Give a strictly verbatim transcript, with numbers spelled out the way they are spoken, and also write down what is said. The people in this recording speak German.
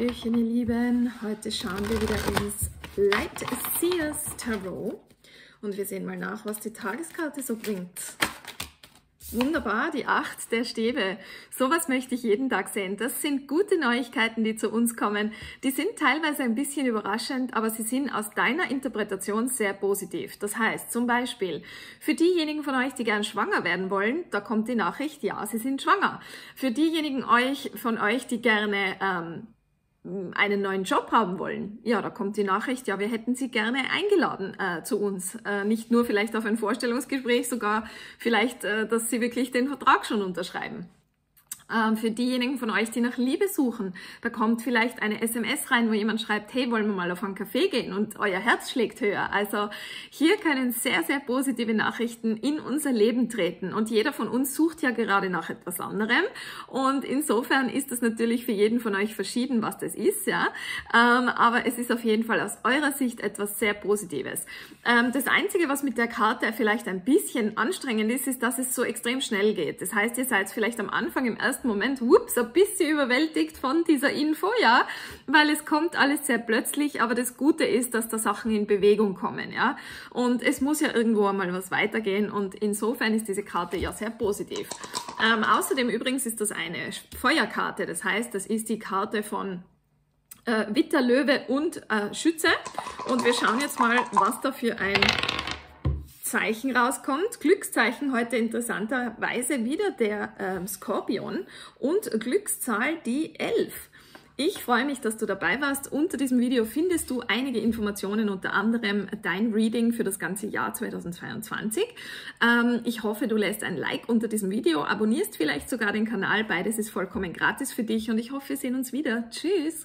Hallöchen, ihr Lieben. Heute schauen wir wieder ins Light Seers Tarot und wir sehen mal nach, was die Tageskarte so bringt. Wunderbar, die Acht der Stäbe. Sowas möchte ich jeden Tag sehen. Das sind gute Neuigkeiten, die zu uns kommen. Die sind teilweise ein bisschen überraschend, aber sie sind aus deiner Interpretation sehr positiv. Das heißt, zum Beispiel, für diejenigen von euch, die gern schwanger werden wollen, da kommt die Nachricht, ja, sie sind schwanger. Für diejenigen euch, von euch, die gerne ähm, einen neuen Job haben wollen, ja, da kommt die Nachricht, ja, wir hätten Sie gerne eingeladen äh, zu uns. Äh, nicht nur vielleicht auf ein Vorstellungsgespräch, sogar vielleicht, äh, dass Sie wirklich den Vertrag schon unterschreiben. Ähm, für diejenigen von euch, die nach Liebe suchen, da kommt vielleicht eine S M S rein, wo jemand schreibt, hey, wollen wir mal auf einen Kaffee gehen und euer Herz schlägt höher. Also hier können sehr, sehr positive Nachrichten in unser Leben treten und jeder von uns sucht ja gerade nach etwas anderem und insofern ist das natürlich für jeden von euch verschieden, was das ist, ja. Ähm, aber es ist auf jeden Fall aus eurer Sicht etwas sehr Positives. Ähm, das Einzige, was mit der Karte vielleicht ein bisschen anstrengend ist, ist, dass es so extrem schnell geht. Das heißt, ihr seid vielleicht am Anfang im ersten Moment, whoops, ein bisschen überwältigt von dieser Info, ja, weil es kommt alles sehr plötzlich, aber das Gute ist, dass da Sachen in Bewegung kommen, ja, und es muss ja irgendwo einmal was weitergehen und insofern ist diese Karte ja sehr positiv. Ähm, außerdem übrigens ist das eine Feuerkarte, das heißt, das ist die Karte von äh, Witter, Löwe und äh, Schütze und wir schauen jetzt mal, was da für ein Zeichen rauskommt. Glückszeichen heute interessanterweise wieder der ähm, Skorpion und Glückszahl die elf. Ich freue mich, dass du dabei warst. Unter diesem Video findest du einige Informationen, unter anderem dein Reading für das ganze Jahr zweitausendzweiundzwanzig. Ähm, ich hoffe, du lässt ein Like unter diesem Video, abonnierst vielleicht sogar den Kanal. Beides ist vollkommen gratis für dich und ich hoffe, wir sehen uns wieder. Tschüss!